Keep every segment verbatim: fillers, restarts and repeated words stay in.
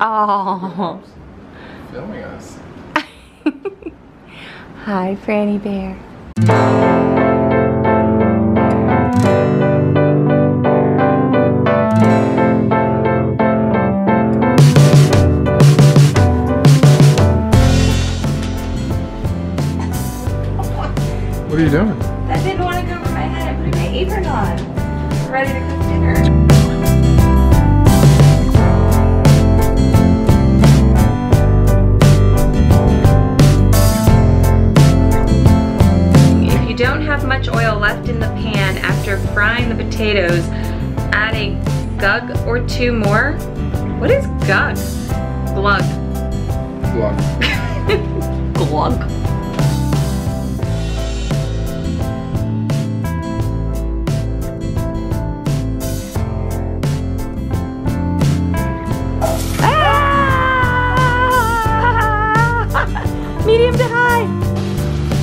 Oh. Filming us. Hi, Franny Bear. What are you doing? That didn't want to go over my head. I'm putting my apron on. I'm ready to cook dinner. Don't have much oil left in the pan after frying the potatoes, add a gug or two more. What is gug? Glug. Glug. Glug. Ah! Medium to high.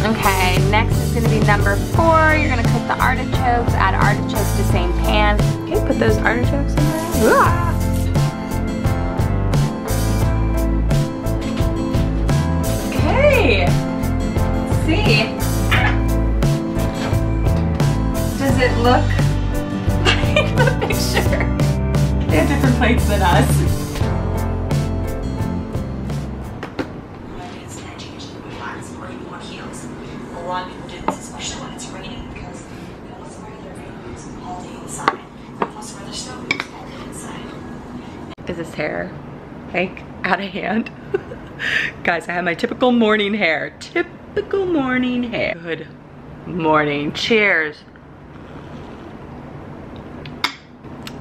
Okay, next is gonna be number four. You're gonna cook the artichokes, add artichokes to same pan. Okay, put those artichokes in there. Ooh. Okay, let's see. Does it look like the picture? They have different plates than us. Is this hair, like, out of hand? Guys, I have my typical morning hair. Typical morning hair. Good morning. Cheers.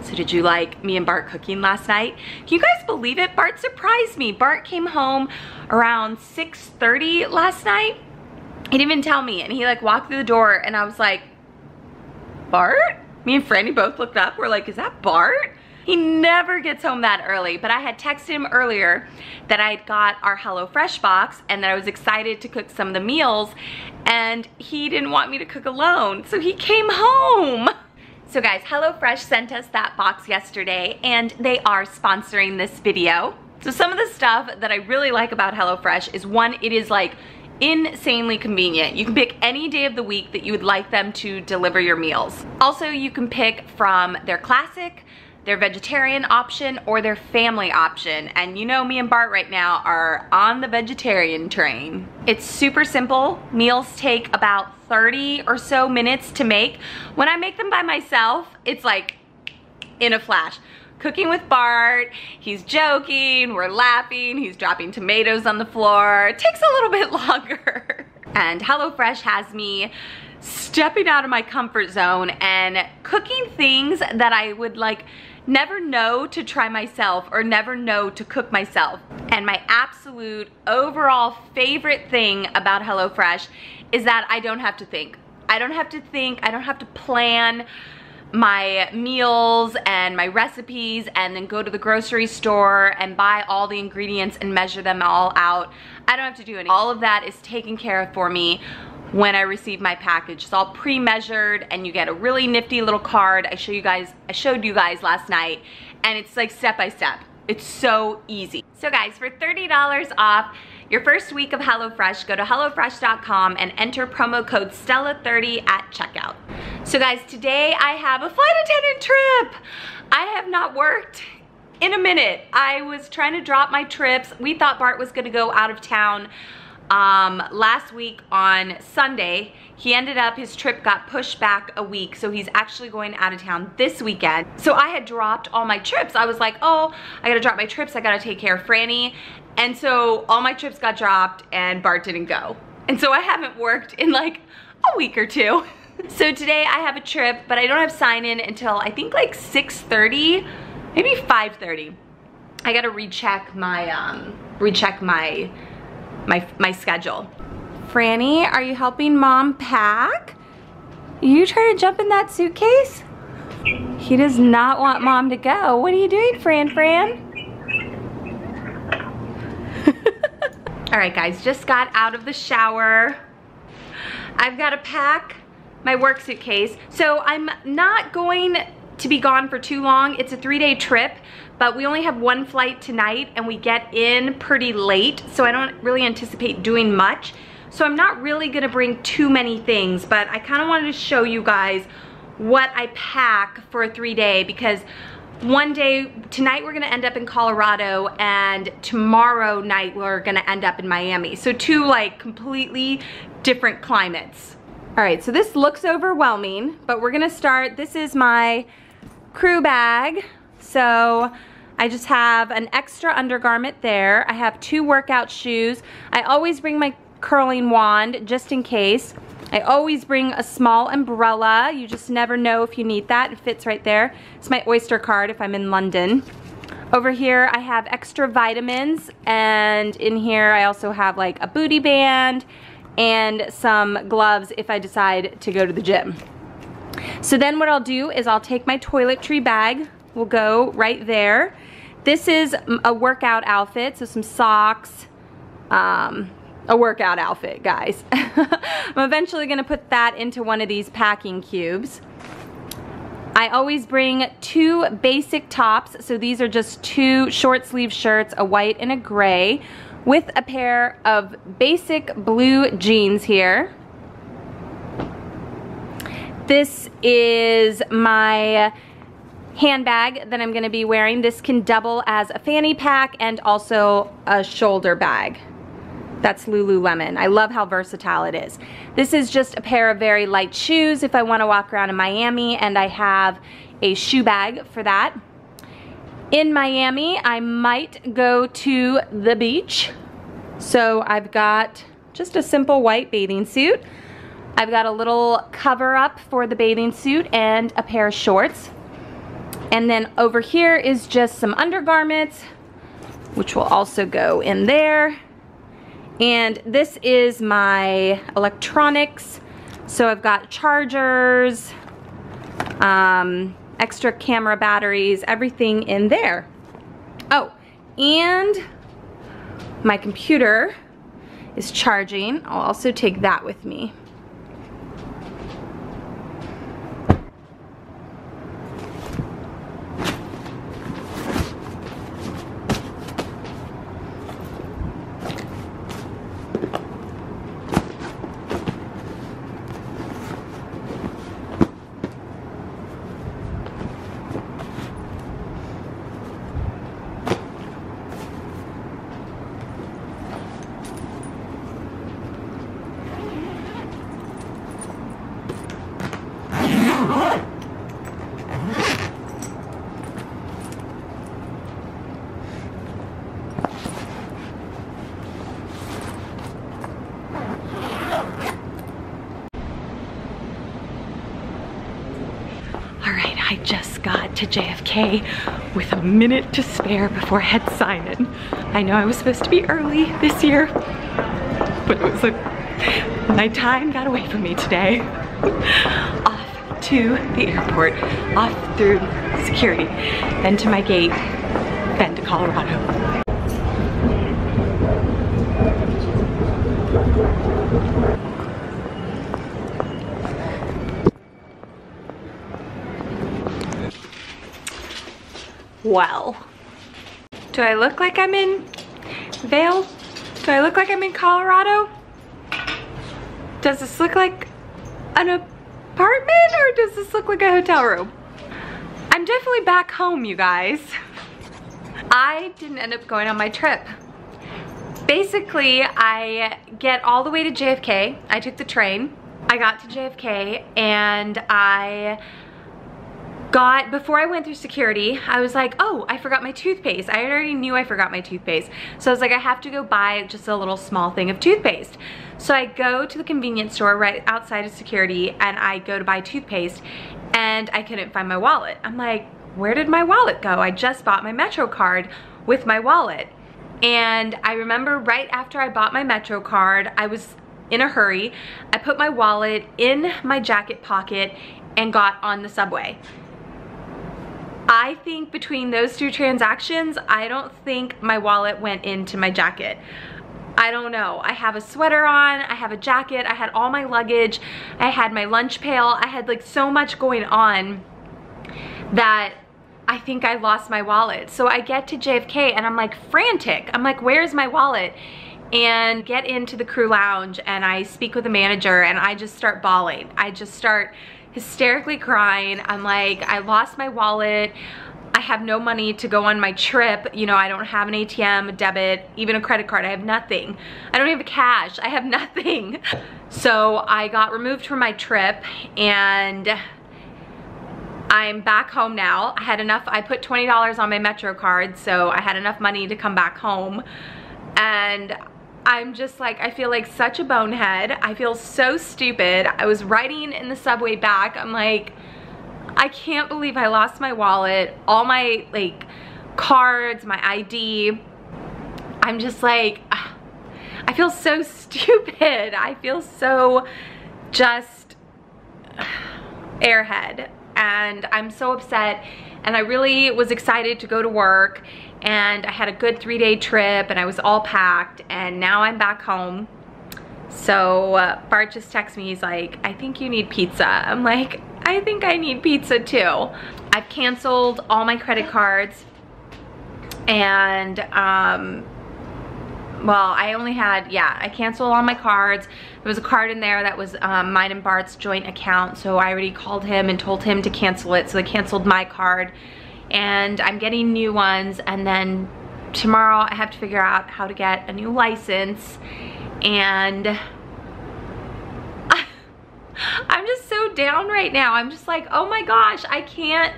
So did you like me and Bart cooking last night? Can you guys believe it? Bart surprised me. Bart came home around six thirty last night. He didn't even tell me, and he like walked through the door, and I was like, Bart? Me and Franny both looked up. We're like, is that Bart? He never gets home that early, but I had texted him earlier that I had got our HelloFresh box and that I was excited to cook some of the meals, and he didn't want me to cook alone, so he came home. So guys, HelloFresh sent us that box yesterday, and they are sponsoring this video. So some of the stuff that I really like about HelloFresh is, one, it is like insanely convenient. You can pick any day of the week that you would like them to deliver your meals. Also, you can pick from their classic, their vegetarian option, or their family option. And you know me and Bart right now are on the vegetarian train. It's super simple. Meals take about thirty or so minutes to make. When I make them by myself, it's like in a flash. Cooking with Bart, he's joking, we're laughing, he's dropping tomatoes on the floor. It takes a little bit longer. And HelloFresh has me stepping out of my comfort zone and cooking things that I would like never know to try myself or never know to cook myself. And my absolute overall favorite thing about HelloFresh is that I don't have to think. I don't have to think, I don't have to plan my meals and my recipes and then go to the grocery store and buy all the ingredients and measure them all out. I don't have to do any. All of that is taken care of for me when I receive my package. It's all pre-measured, and you get a really nifty little card. I show you guys, I showed you guys last night, and it's like step by step. It's so easy. So guys, for thirty dollars off your first week of HelloFresh, go to HelloFresh dot com and enter promo code Stella thirty at checkout. So guys, today I have a flight attendant trip. I have not worked in a minute. I was trying to drop my trips. We thought Bart was gonna go out of town um last week on Sunday. He ended up, his trip got pushed back a week, so he's actually going out of town this weekend. So I had dropped all my trips. I was like, oh, I gotta drop my trips, I gotta take care of Franny. And so all my trips got dropped and Bart didn't go, and so I haven't worked in like a week or two. So today I have a trip, but I don't have sign in until I think like six thirty, maybe five thirty. I gotta recheck my um recheck my My, my schedule. Franny, are you helping Mom pack? Are you trying to jump in that suitcase? He does not want Mom to go. What are you doing, Fran Fran? All right, guys, just got out of the shower. I've got to pack my work suitcase. So I'm not going to be gone for too long. It's a three-day trip, but we only have one flight tonight and we get in pretty late, so I don't really anticipate doing much. So I'm not really gonna bring too many things, but I kinda wanted to show you guys what I pack for a three day because one day, tonight we're gonna end up in Colorado and tomorrow night we're gonna end up in Miami. So two like completely different climates. All right, so this looks overwhelming, but we're gonna start. This is my crew bag. So I just have an extra undergarment there. I have two workout shoes. I always bring my curling wand just in case. I always bring a small umbrella. You just never know if you need that. It fits right there. It's my Oyster card if I'm in London. Over here I have extra vitamins, and in here I also have like a booty band and some gloves if I decide to go to the gym. So then what I'll do is I'll take my toiletry bag. We'll go right there. This is a workout outfit, so some socks, um, a workout outfit, guys. I'm eventually gonna put that into one of these packing cubes. I always bring two basic tops, so these are just two short sleeve shirts, a white and a gray, with a pair of basic blue jeans here. This is my handbag that I'm gonna be wearing. This can double as a fanny pack and also a shoulder bag. That's Lululemon. I love how versatile it is. This is just a pair of very light shoes if I want to walk around in Miami, and I have a shoe bag for that. In Miami, I might go to the beach. So I've got just a simple white bathing suit. I've got a little cover up for the bathing suit and a pair of shorts. And then over here is just some undergarments, which will also go in there. And this is my electronics. So I've got chargers, um, extra camera batteries, everything in there. Oh, and my computer is charging. I'll also take that with me. I just got to J F K with a minute to spare before I had sign-in. I know I was supposed to be early this year, but it was like my time got away from me today. Off to the airport, off through security, then to my gate, then to Colorado. Well, do I look like I'm in Vail? Do I look like I'm in Colorado? Does this look like an apartment or does this look like a hotel room? I'm definitely back home, you guys. I didn't end up going on my trip. Basically, I get all the way to J F K. I took the train. I got to J F K and I got, before I went through security, I was like, oh, I forgot my toothpaste. I already knew I forgot my toothpaste. So I was like, I have to go buy just a little small thing of toothpaste. So I go to the convenience store right outside of security and I go to buy toothpaste and I couldn't find my wallet. I'm like, where did my wallet go? I just bought my MetroCard with my wallet. And I remember right after I bought my MetroCard, I was in a hurry. I put my wallet in my jacket pocket and got on the subway. I think between those two transactions, I don't think my wallet went into my jacket. I don't know. I have a sweater on, I have a jacket, I had all my luggage, I had my lunch pail, I had like so much going on that I think I lost my wallet. So I get to J F K and I'm like frantic. I'm like, where's my wallet? And get into the crew lounge and I speak with the manager and I just start bawling. I just start hysterically crying. I'm like, I lost my wallet. I have no money to go on my trip. You know, I don't have an A T M, a debit, even a credit card. I have nothing. I don't have cash. I have nothing. So I got removed from my trip and I'm back home now. I had enough. I put twenty dollars on my MetroCard, so I had enough money to come back home. And I'm just like, I feel like such a bonehead. I feel so stupid. I was riding in the subway back. I'm like, I can't believe I lost my wallet, all my like cards, my I D. I'm just like, ugh. I feel so stupid. I feel so just ugh, airhead. And I'm so upset. And I really was excited to go to work. And I had a good three day trip and I was all packed. And now I'm back home. So uh, Bart just texts me, he's like, I think you need pizza. I'm like, I think I need pizza too. I've canceled all my credit cards and um, well, I only had, yeah, I canceled all my cards. There was a card in there that was um, mine and Bart's joint account, so I already called him and told him to cancel it, so they canceled my card. And I'm getting new ones, and then tomorrow I have to figure out how to get a new license. And I'm just so down right now. I'm just like, oh my gosh, I can't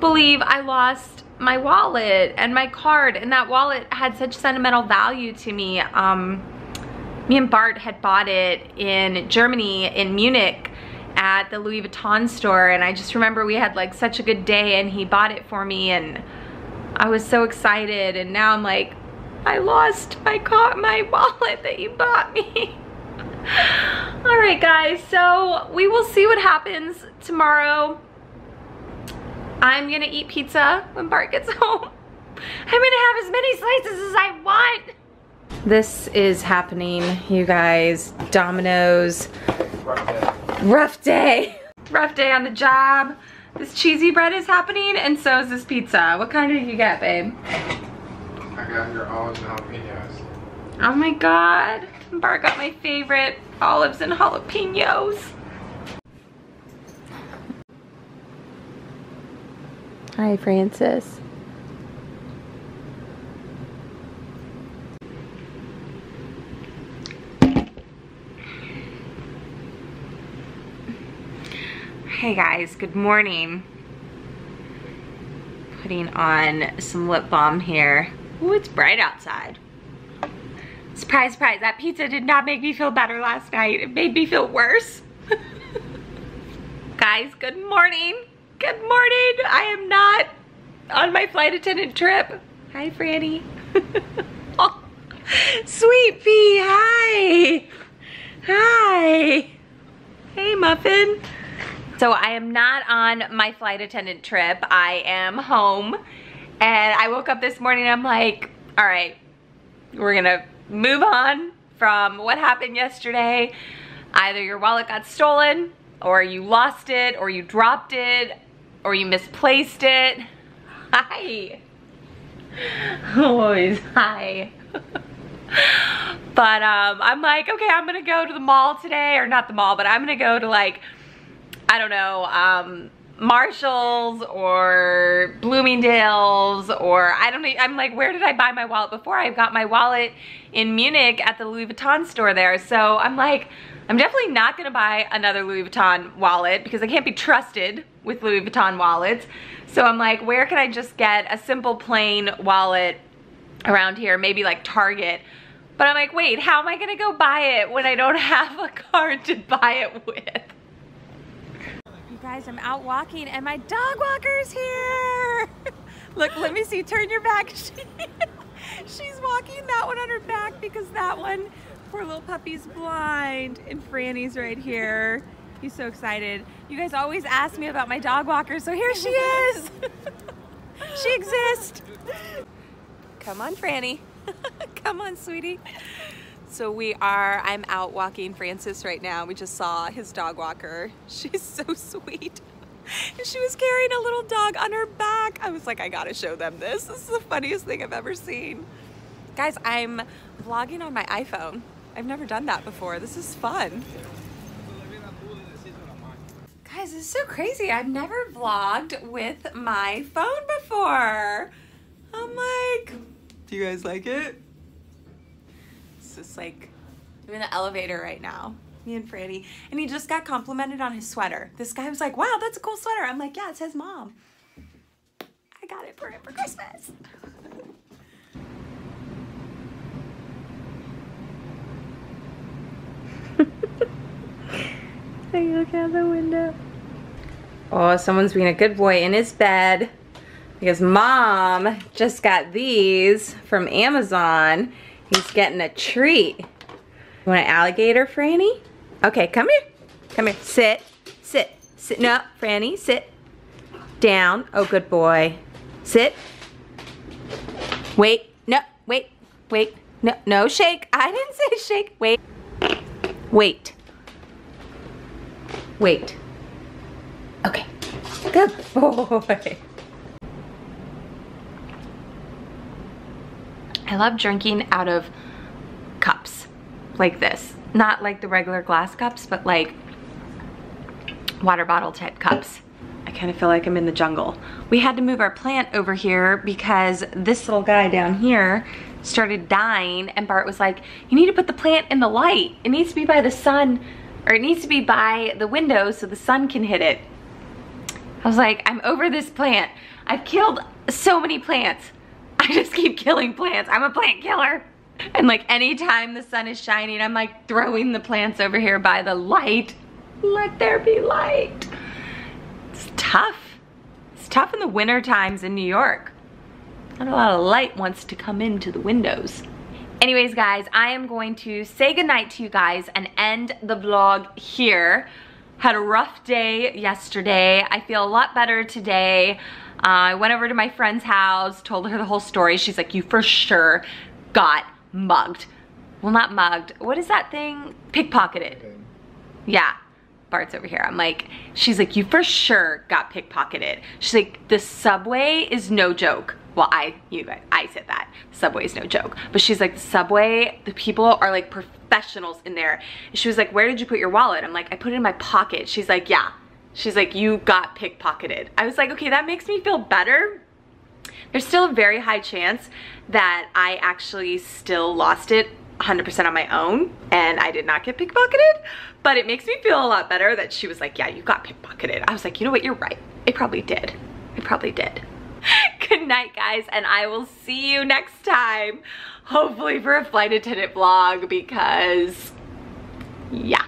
believe I lost my wallet and my card. And that wallet had such sentimental value to me. Um, me and Bart had bought it in Germany, in Munich, at the Louis Vuitton store. And I just remember we had like such a good day and he bought it for me and I was so excited. And now I'm like, I lost my car, my wallet that you bought me. All right guys, so we will see what happens tomorrow. I'm gonna eat pizza when Bart gets home. I'm gonna have as many slices as I want. This is happening, you guys. Domino's. Rough day. Rough day. Rough day on the job. This cheesy bread is happening and so is this pizza. What kind did you get, babe? I got your olives and jalapenos. Oh my god. Bart got my favorite olives and jalapenos. Hi, Francis. Hey guys, good morning. Putting on some lip balm here. Ooh, it's bright outside. Surprise, surprise, that pizza did not make me feel better last night. It made me feel worse. Guys, good morning. Good morning. I am not on my flight attendant trip. Hi, Franny. Oh, Sweet Pea, hi. Hi. Hey, Muffin. So I am not on my flight attendant trip. I am home. And I woke up this morning and I'm like, all right, we're gonna move on from what happened yesterday. Either your wallet got stolen, or you lost it, or you dropped it, or you misplaced it. Hi. Always hi. But um, I'm like, okay, I'm gonna go to the mall today, or not the mall, but I'm gonna go to like, I don't know, um, Marshalls or Bloomingdale's, or I don't know. I'm like, where did I buy my wallet before? I got my wallet in Munich at the Louis Vuitton store there. So I'm like, I'm definitely not gonna buy another Louis Vuitton wallet because I can't be trusted with Louis Vuitton wallets. So I'm like, where can I just get a simple plain wallet around here? Maybe like Target. But I'm like, wait, how am I gonna go buy it when I don't have a card to buy it with? Guys, I'm out walking and my dog walker's here. Look, let me see, turn your back. She, she's walking that one on her back because that one, poor little puppy's blind. And Franny's right here. He's so excited. You guys always ask me about my dog walker, so here she is. She exists. Come on, Franny. Come on, sweetie. So we are, I'm out walking Francis right now. We just saw his dog walker. She's so sweet. And she was carrying a little dog on her back. I was like, I gotta show them this. This is the funniest thing I've ever seen. Guys, I'm vlogging on my iPhone. I've never done that before. This is fun. Guys, this is so crazy. I've never vlogged with my phone before. I'm like, do you guys like it? It's just like, I'm in the elevator right now, me and Franny, and he just got complimented on his sweater. This guy was like, wow, that's a cool sweater. I'm like, yeah, it says mom. I got it for him for Christmas. I look out the window. Oh, someone's being a good boy in his bed because mom just got these from Amazon. He's getting a treat. You want an alligator, Franny? Okay, come here. Come here. Sit. Sit. Sit. No, Franny, sit. Down. Oh, good boy. Sit. Wait. No, wait. Wait. No, no, shake. I didn't say shake. Wait. Wait. Wait. Okay. Good boy. I love drinking out of cups like this. Not like the regular glass cups, but like water bottle type cups. I kind of feel like I'm in the jungle. We had to move our plant over here because this little guy down here started dying, and Bart was like, you need to put the plant in the light. It needs to be by the sun, or it needs to be by the window so the sun can hit it. I was like, I'm over this plant. I've killed so many plants. I just keep killing plants. I'm a plant killer. And like anytime the sun is shining, I'm like throwing the plants over here by the light. Let there be light. It's tough. It's tough in the winter times in New York. Not a lot of light wants to come into the windows. Anyways, guys, I am going to say goodnight to you guys and end the vlog here. Had a rough day yesterday. I feel a lot better today. Uh, I went over to my friend's house, told her the whole story. She's like, you for sure got mugged. Well, not mugged. What is that thing? Pickpocketed. Okay. Yeah. Bart's over here. I'm like, she's like, you for sure got pickpocketed. She's like, the subway is no joke. Well, I, you guys, I said that. Subway is no joke. But she's like, the subway, the people are like professionals in there. She was like, where did you put your wallet? I'm like, I put it in my pocket. She's like, yeah. She's like, you got pickpocketed. I was like, okay, that makes me feel better. There's still a very high chance that I actually still lost it one hundred percent on my own, and I did not get pickpocketed, but it makes me feel a lot better that she was like, yeah, you got pickpocketed. I was like, you know what, you're right. It probably did. It probably did. Good night, guys, and I will see you next time, hopefully for a flight attendant vlog, because yeah.